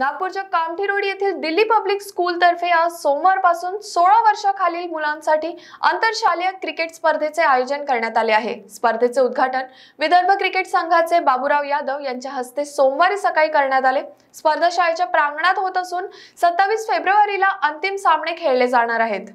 नागपूरच्या कामठी रोड येथील Delhi public school तर्फे आज सोमवारपासून 16 वर्षाखालील मुलांसाठी आंतरशालेय क्रिकेट स्पर्धेचे आयोजन करण्यात आले आहे। स्पर्धेचे उद्घाटन विदर्भ क्रिकेट संघाचे बाबूराव यादव यांच्या हस्ते सोमवारी सकाळी करण्यात आले। स्पर्धा शाळेच्या प्रांगणात होत असून 27 फेब्रुवारीला अंतिम सामने खेळले जाणार आहेत।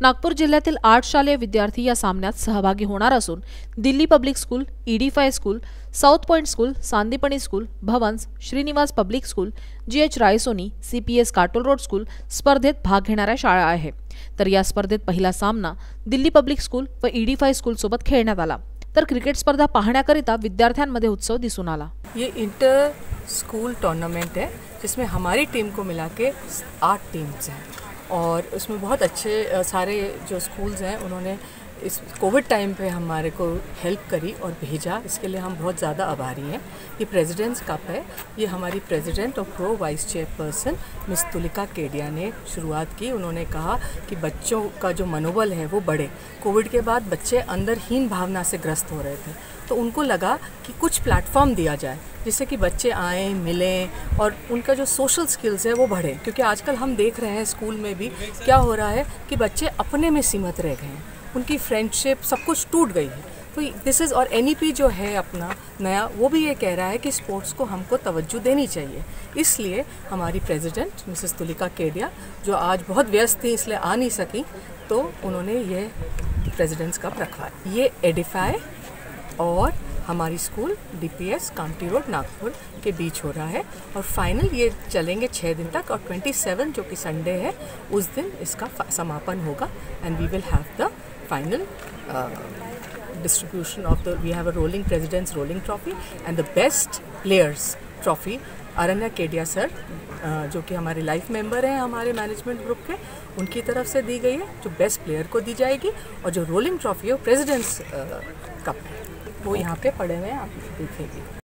नागपूर जिल्ह्यातील 8 शालेय विद्यार्थी या सामन्यात सहभागी होणार असून दिल्ली पब्लिक स्कूल, ईडी5 school, south point school, Sandipani school, Bhavans, Shrinivas public school, GH Raisoni, CPS road school स्पर्धेत भाग घेणाऱ्या शाळा आहे। तर या स्पर्धेत पहिला सामना दिल्ली पब्लिक स्कूल व ईडी5 स्कूल सोबत खेळण्यात आला। तर क्रिकेट स्पर्धा पाहण्याकरिता विद्यार्थ्यांमध्ये उत्सव दिसून आला। ये इंटर स्कूल टूर्नामेंट है जिसमें हमारी टीम को मिला के 8 टीम्स हैं और उसमें बहुत अच्छे सारे जो स्कूल्स हैं उन्होंने इस कोविड टाइम पे हमारे को हेल्प करी और भेजा। इसके लिए हम बहुत ज़्यादा आभारी हैं। ये प्रेसिडेंट्स कप है, ये हमारी प्रेसिडेंट और pro vice chairperson miss Tulika Kedia ने शुरुआत की। उन्होंने कहा कि बच्चों का जो मनोबल है वो बढ़े। कोविड के बाद बच्चे अंदरहीन भावना से ग्रस्त हो रहे थे, तो उनको लगा कि कुछ प्लेटफॉर्म दिया जाए जिससे कि बच्चे आएँ, मिलें और उनका जो सोशल स्किल्स है वो बढ़े। क्योंकि आजकल हम देख रहे हैं स्कूल में भी क्या हो रहा है कि बच्चे अपने में सीमित रह गए हैं, उनकी फ्रेंडशिप सब कुछ टूट गई है। तो दिस इज़ और NEP जो है अपना नया, वो भी ये कह रहा है कि स्पोर्ट्स को हमको तवज्जो देनी चाहिए। इसलिए हमारी प्रेसिडेंट मिसेस तुलिका केडिया जो आज बहुत व्यस्त थी इसलिए आ नहीं सकी, तो उन्होंने ये प्रेसिडेंट्स कप रखा। ये एडिफाई और हमारी school DPS Kamthi road Nagpur के बीच हो रहा है और फाइनल ये चलेंगे 6 दिन तक और 27 जो कि संडे है उस दिन इसका समापन होगा and we will have the final distribution of the we have a rolling presidents rolling trophy and the best players trophy. Aranya Kedia sir जो कि हमारे लाइफ मेंबर हैं हमारे मैनेजमेंट ग्रुप के, उनकी तरफ से दी गई है जो बेस्ट प्लेयर को दी जाएगी और जो रोलिंग ट्रॉफी है वो प्रेसिडेंट्स कप है वो यहाँ पे पड़े हुए हैं, आप देखेंगे।